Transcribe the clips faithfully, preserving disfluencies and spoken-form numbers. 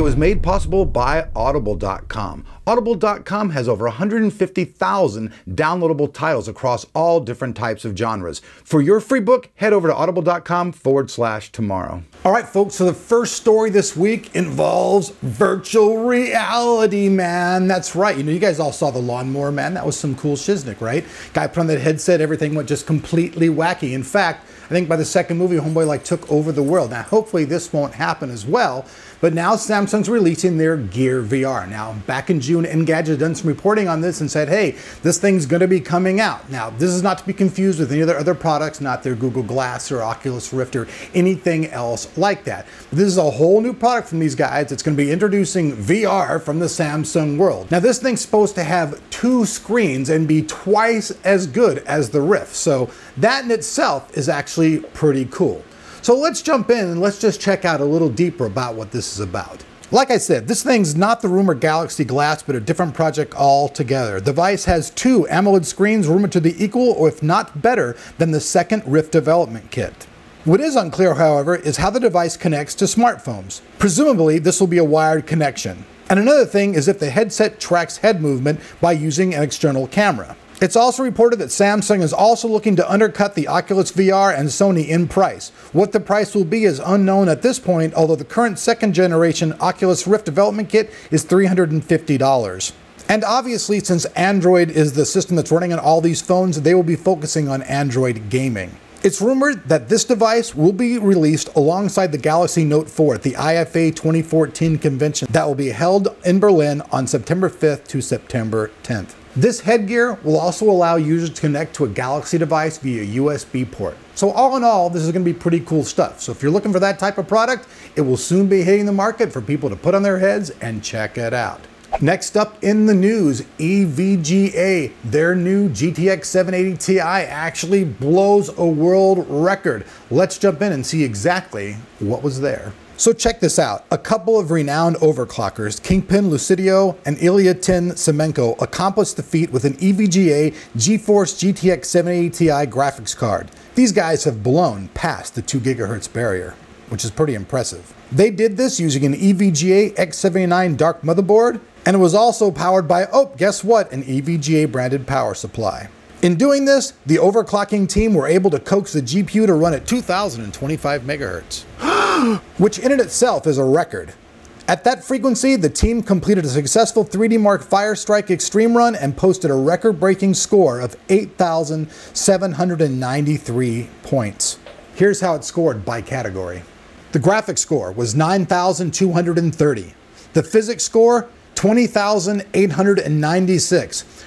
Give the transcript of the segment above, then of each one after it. video is made possible by Audible dot com. Audible dot com has over one hundred fifty thousand downloadable titles across all different types of genres. For your free book, head over to audible.com forward slash tomorrow. All right, folks, so the first story this week involves virtual reality, man. That's right. You know, you guys all saw the lawnmower, man. That was some cool shiznick, right? Guy put on that headset, everything went just completely wacky. In fact, I think by the second movie, homeboy like took over the world. Now, hopefully this won't happen as well, but now Samsung's releasing their Gear V R. Now, back in June, Engadget done some reporting on this and said, hey, this thing's gonna be coming out. Now, this is not to be confused with any of their other products, not their Google Glass or Oculus Rift or anything else like that. This is a whole new product from these guys. It's gonna be introducing V R from the Samsung world. Now, this thing's supposed to have two screens and be twice as good as the Rift. So that in itself is actually pretty cool. So let's jump in and let's just check out a little deeper about what this is about. Like I said, this thing's not the rumored Galaxy Glass, but a different project altogether. The device has two AMOLED screens rumored to be equal, or if not better, than the second Rift development kit. What is unclear, however, is how the device connects to smartphones. Presumably, this will be a wired connection. And another thing is if the headset tracks head movement by using an external camera. It's also reported that Samsung is also looking to undercut the Oculus V R and Sony in price. What the price will be is unknown at this point, although the current second generation Oculus Rift development kit is three hundred fifty dollars. And obviously, since Android is the system that's running on all these phones, they will be focusing on Android gaming. It's rumored that this device will be released alongside the Galaxy Note four at the I F A twenty fourteen convention that will be held in Berlin on September fifth to September tenth. This headgear will also allow users to connect to a Galaxy device via U S B port. So all in all, this is going to be pretty cool stuff. So if you're looking for that type of product, it will soon be hitting the market for people to put on their heads and check it out. Next up in the news, E V G A, their new G T X seven eighty T I actually blows a world record. Let's jump in and see exactly what was there. So check this out. A couple of renowned overclockers, Kingpin Lucidio and Ilya Tin Semenko, accomplished the feat with an E V G A GeForce G T X seven eighty T I graphics card. These guys have blown past the two gigahertz barrier, which is pretty impressive. They did this using an E V G A X seventy-nine dark motherboard, and it was also powered by, oh, guess what, an E V G A branded power supply. In doing this, the overclocking team were able to coax the G P U to run at two thousand twenty-five megahertz. Which in and itself is a record. At that frequency, the team completed a successful three D Mark FireStrike Extreme run and posted a record-breaking score of eight thousand seven hundred ninety-three points. Here's how it scored by category. The graphics score was nine thousand two hundred thirty. The physics score, twenty thousand eight hundred ninety-six.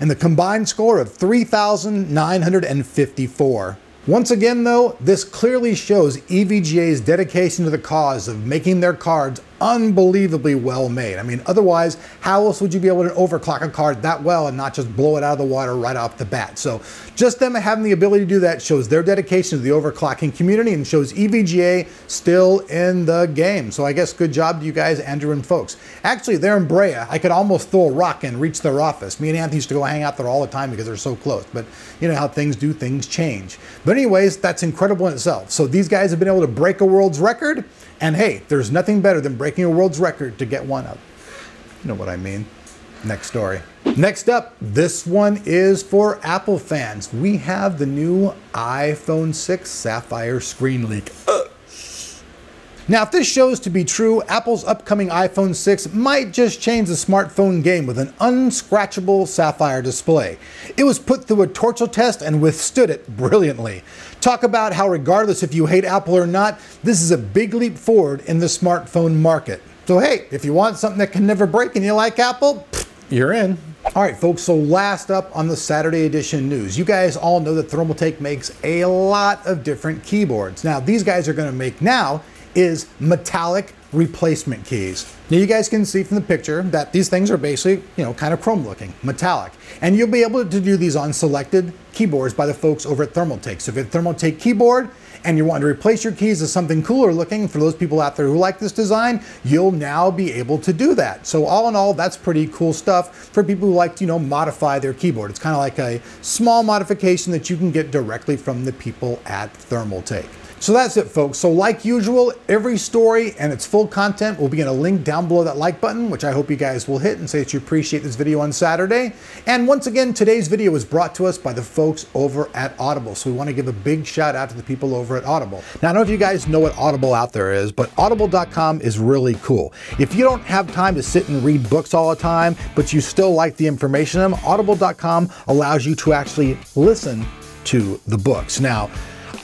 And the combined score of three thousand nine hundred fifty-four. Once again, though, this clearly shows E V G A's dedication to the cause of making their cards unbelievably well made. I mean, otherwise, how else would you be able to overclock a card that well and not just blow it out of the water right off the bat? So just them having the ability to do that shows their dedication to the overclocking community and shows E V G A still in the game. So I guess good job to you guys, Andrew and folks. Actually, they're in Brea. I could almost throw a rock and reach their office. Me and Anthony used to go hang out there all the time because they're so close, but you know how things do, things change. But anyways, that's incredible in itself. So these guys have been able to break a world's record, and hey, there's nothing better than breaking a world's record to get one up. You know what I mean. Next story. Next up, this one is for Apple fans. We have the new iPhone six Sapphire screen leak. Uh. Now, if this shows to be true, Apple's upcoming iPhone six might just change the smartphone game with an unscratchable Sapphire display. It was put through a torture test and withstood it brilliantly. Talk about how regardless if you hate Apple or not, this is a big leap forward in the smartphone market. So hey, if you want something that can never break and you like Apple, you're in. All right, folks, so last up on the Saturday edition news. You guys all know that Thermaltake makes a lot of different keyboards. Now, these guys are gonna make now is metallic replacement keys. Now you guys can see from the picture that these things are basically, you know, kind of chrome looking, metallic. And you'll be able to do these on selected keyboards by the folks over at Thermaltake. So if you have a Thermaltake keyboard and you want to replace your keys with something cooler looking, for those people out there who like this design, you'll now be able to do that. So all in all, that's pretty cool stuff for people who like to, you know, modify their keyboard. It's kind of like a small modification that you can get directly from the people at Thermaltake. So that's it, folks. So like usual, every story and its full content will be in a link down below that like button, which I hope you guys will hit and say that you appreciate this video on Saturday. And once again, today's video was brought to us by the folks over at Audible. So we want to give a big shout out to the people over at Audible. Now, I don't know if you guys know what Audible out there is, but audible dot com is really cool. If you don't have time to sit and read books all the time, but you still like the information in them, audible dot com allows you to actually listen to the books. Now,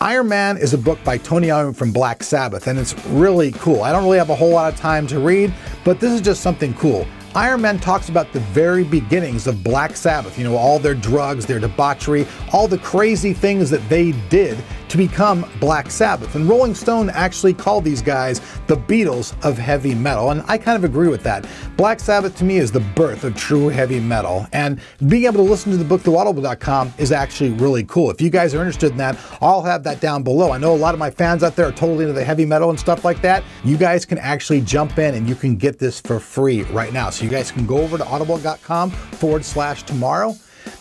Iron Man is a book by Tony Iommi from Black Sabbath, and it's really cool. I don't really have a whole lot of time to read, but this is just something cool. Iron Man talks about the very beginnings of Black Sabbath, you know, all their drugs, their debauchery, all the crazy things that they did to become Black Sabbath. And Rolling Stone actually called these guys the Beatles of heavy metal, and I kind of agree with that. Black Sabbath to me is the birth of true heavy metal, and being able to listen to the book through audible dot com is actually really cool. If you guys are interested in that, I'll have that down below. I know a lot of my fans out there are totally into the heavy metal and stuff like that. You guys can actually jump in and you can get this for free right now. So you guys can go over to audible dot com forward slash tomorrow,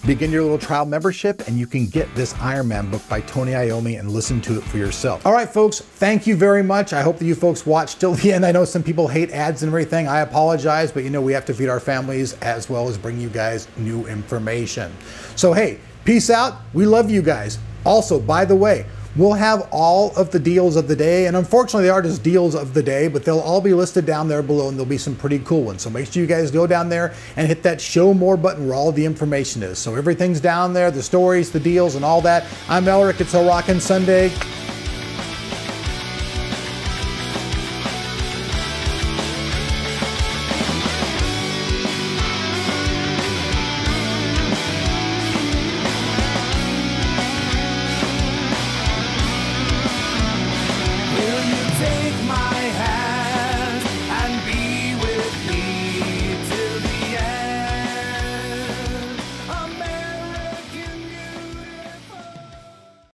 begin your little trial membership, and you can get this Iron Man book by Tony Iommi and listen to it for yourself. All right, folks, thank you very much. I hope that you folks watched till the end. I know some people hate ads and everything. I apologize, but you know we have to feed our families as well as bring you guys new information. So hey, peace out. We love you guys. Also, by the way, we'll have all of the deals of the day, and unfortunately they are just deals of the day, but they'll all be listed down there below, and there'll be some pretty cool ones. So make sure you guys go down there and hit that show more button where all the information is. So everything's down there, the stories, the deals, and all that. I'm Elric, it's a Rockin' Sunday.